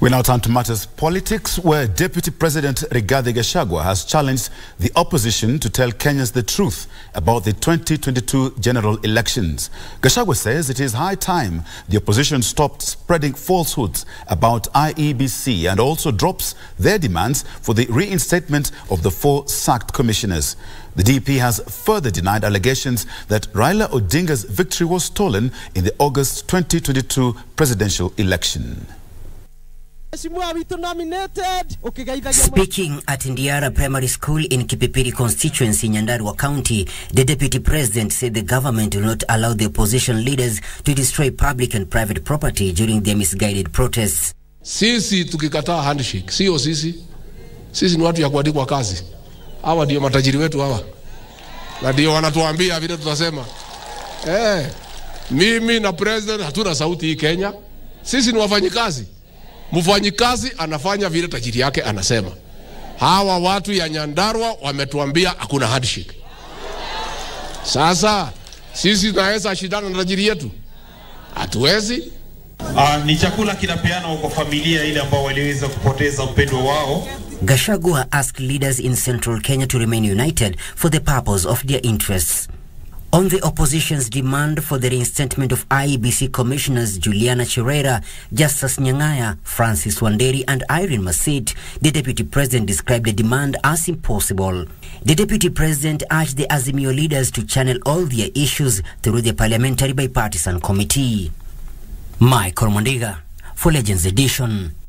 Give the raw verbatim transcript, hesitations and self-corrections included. We now turn to matters politics, where Deputy President Rigathi Gachagua has challenged the opposition to tell Kenyans the truth about the twenty twenty-two general elections. Gachagua says it is high time the opposition stopped spreading falsehoods about I E B C and also drops their demands for the reinstatement of the four sacked commissioners. The D P has further denied allegations that Raila Odinga's victory was stolen in the August twenty twenty-two presidential election. Speaking at Indiara Primary School in Kipipiri constituency, Nyandarwa County, the Deputy President said the government will not allow the opposition leaders to destroy public and private property during their misguided protests. Sisi tukikataa handshake, sio sisi. Sisi ni watu ya kuandikwa kazi. Hawa ndio matajiri wetu hawa. Na ndio wanatuambia vile tutasema. Eh, mimi na President hatuna sauti hii Kenya. Sisi ni wafanyikazi. Mfanyikazi anafanya vile tajiri yake anasema. Hawa watu ya Nyandarwa wametuambia hakuna handshake. Sasa sisi tunaweza shindana na tajiri yetu? Hatuwezi. Uh, ni chakula kinapeanwa kwa familia ile ambao waliweza kupoteza upendo wao. Gachagua asked leaders in central Kenya to remain united for the purpose of their interests. On the opposition's demand for the reinstatement of I E B C commissioners Juliana Chirera, Justice Nyangaya, Francis Wanderi and Irene Masit, the Deputy President described the demand as impossible. The Deputy President urged the Azimio leaders to channel all their issues through the Parliamentary Bipartisan Committee. Michael Mondiga for Legends Edition.